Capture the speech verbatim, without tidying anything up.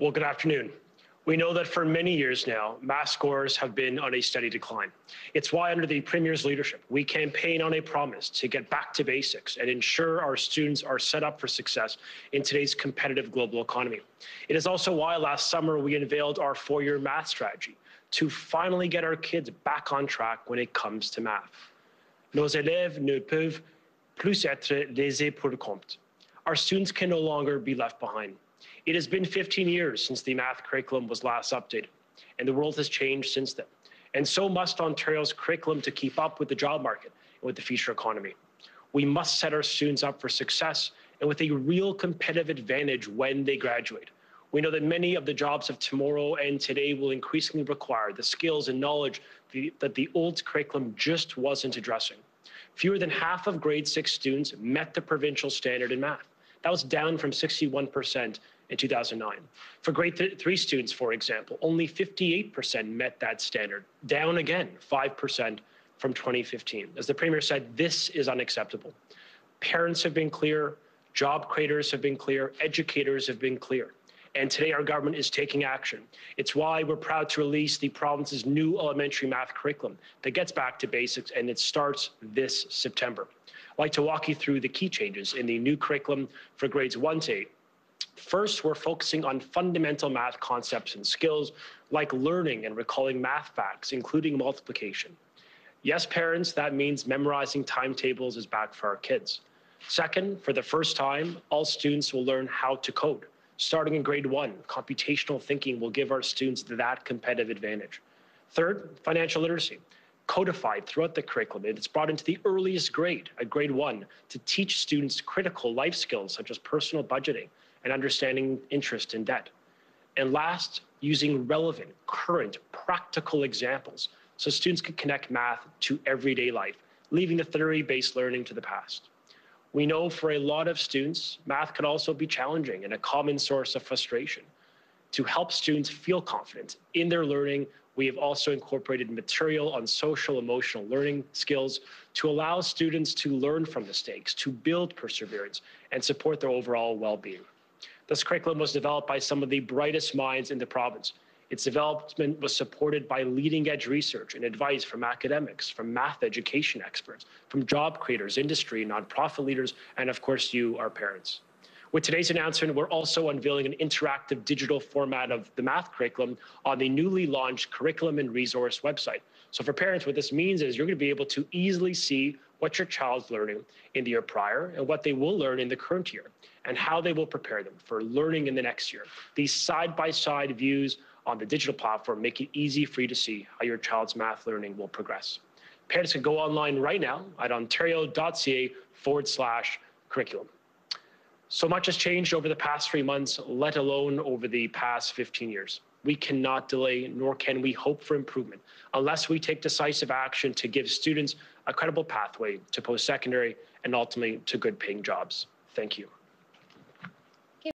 Well, good afternoon. We know that for many years now, math scores have been on a steady decline. It's why under the Premier's leadership, we campaign on a promise to get back to basics and ensure our students are set up for success in today's competitive global economy. It is also why last summer we unveiled our four-year math strategy to finally get our kids back on track when it comes to math. Nos élèves ne peuvent plus être laissés pour compte. Our students can no longer be left behind. It has been fifteen years since the math curriculum was last updated, and the world has changed since then. And so must Ontario's curriculum to keep up with the job market and with the future economy. We must set our students up for success and with a real competitive advantage when they graduate. We know that many of the jobs of tomorrow and today will increasingly require the skills and knowledge that the old curriculum just wasn't addressing. Fewer than half of grade six students met the provincial standard in math. That was down from sixty-one percent in two thousand nine. For grade th three students, for example, only fifty-eight percent met that standard, down again five percent from twenty fifteen. As the Premier said, this is unacceptable. Parents have been clear, job creators have been clear, educators have been clear. And today our government is taking action. It's why we're proud to release the province's new elementary math curriculum that gets back to basics, and it starts this September. I'd like to walk you through the key changes in the new curriculum for grades one to eight. First, we're focusing on fundamental math concepts and skills like learning and recalling math facts, including multiplication. Yes, parents, that means memorizing timetables is back for our kids. Second, for the first time, all students will learn how to code. Starting in grade one, computational thinking will give our students that competitive advantage. Third, financial literacy, codified throughout the curriculum. It's brought into the earliest grade, at grade one, to teach students critical life skills such as personal budgeting and understanding interest and debt. And last, using relevant, current, practical examples so students can connect math to everyday life, leaving the theory-based learning to the past. We know for a lot of students, math can also be challenging and a common source of frustration. To help students feel confident in their learning, we have also incorporated material on social emotional learning skills to allow students to learn from mistakes, to build perseverance, and support their overall well-being. This curriculum was developed by some of the brightest minds in the province. Its development was supported by leading-edge research and advice from academics, from math education experts, from job creators, industry, nonprofit leaders, and of course you, our parents. With today's announcement, we're also unveiling an interactive digital format of the math curriculum on the newly launched curriculum and resource website. So for parents, what this means is you're going to be able to easily see what your child's learning in the year prior and what they will learn in the current year and how they will prepare them for learning in the next year. These side-by-side views on the digital platform make it easy for you to see how your child's math learning will progress. Parents can go online right now at ontario.ca forward slash curriculum. So much has changed over the past three months, let alone over the past fifteen years. We cannot delay, nor can we hope for improvement, unless we take decisive action to give students a credible pathway to post-secondary and ultimately to good-paying jobs. Thank you.